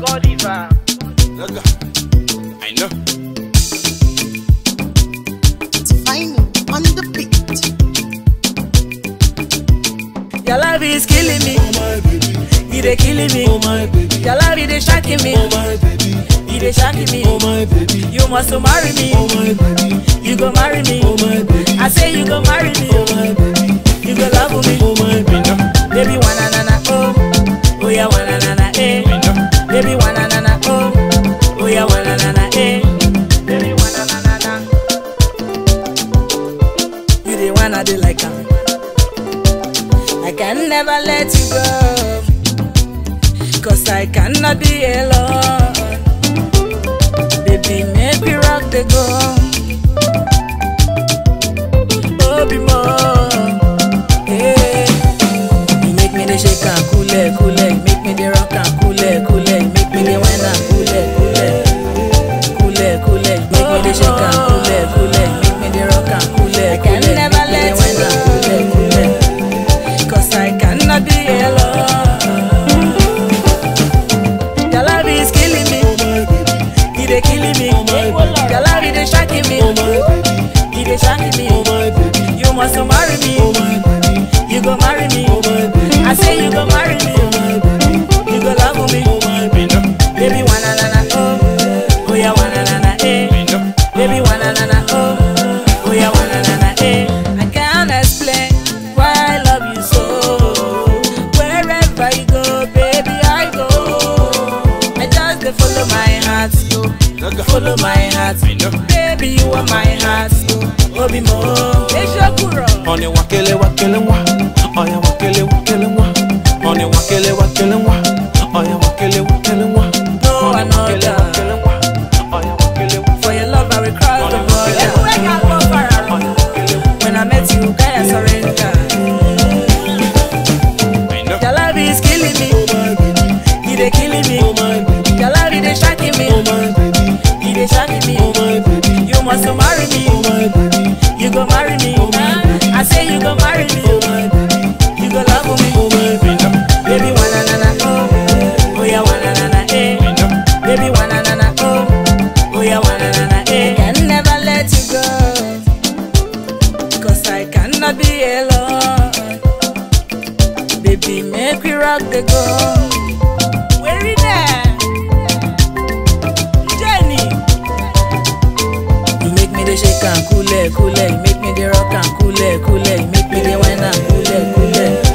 Godiva. I know. It's fine on the beat. Your love is killing me. Oh my baby, it is killing me. Oh my baby, your love it is shaking me. Oh my baby, it is shaking me. Oh my baby, you must marry me. Oh my baby, you go marry me. Oh my baby, I say you go marry me. Oh my baby, you go love me. Oh my baby, baby wanna na na oh, oh yeah wanna na na eh, baby wanna na na oh. Oya wana nana eh, baby wana nana na. You the one I do like her. I can never let you go, 'cause I cannot be alone. Baby, make me rock the go. Oh, be more. Hey, you make me the shake and cool it, cool it. Make me the rock and cool it, cool it. Make me the wine and cool it. Make me the shake and cool it, cool it. Make me the rock and cool it, cool it. I can never let you go, cool it, cool it. 'Cause I cannot be alone. Your love is killing me. It is killing me. Your love it is shaking me. It is shaking me. You must marry me. You go marry me. I say you go marry me. You go love me. Baby wanna na na oh, oh yeah wanna na na. Baby wanna na na oh, oh yeah wanna na na eh. I can't explain why I love you so. Wherever you go, baby I go. I just follow my heart, go. Follow my heart, baby you are my heart. Obi mo, Eshokuro. Oni wakele wakele wa, oya wakele wakele wa. Oni wakele wakele wa, oya wakele wakele wa. No another. So marry me, oh my baby. You go marry me, oh my baby. I say you go marry me, oh my baby. You go love me, oh my baby. Baby wanna na na oh, oh yeah wanna na na eh. Baby wanna na na oh, oh yeah wanna na na eh. I can never let you go, 'cause I cannot be alone. Baby, make me rock the go. Where is that? You make me the shake and cool it, cool it. You make me the rock and cool it, cool it. You make me the wine and cool it, cool it.